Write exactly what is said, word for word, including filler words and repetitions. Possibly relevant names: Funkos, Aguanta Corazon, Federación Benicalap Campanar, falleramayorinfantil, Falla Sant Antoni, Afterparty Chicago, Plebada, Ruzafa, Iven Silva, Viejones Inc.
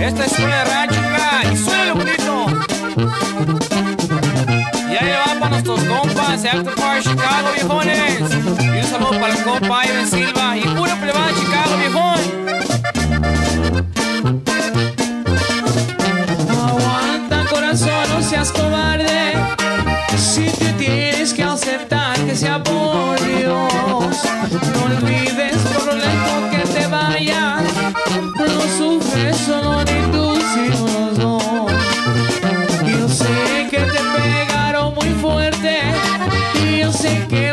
Esta es una de rancho, y suele lo bonito. Ya llevamos para nuestros compas de Afterparty Chicago, viejones. Y un saludo para el compa Iven Silva y pura plebada de Chicago, viejón. No aguanta, corazón, no seas cobarde. Si te tienes que aceptar, que sea por Dios. No olvides por lo lejos que te vayas. No sufres solo ni tú, sino los dos. Yo sé que te pegaron muy fuerte. Y yo sé que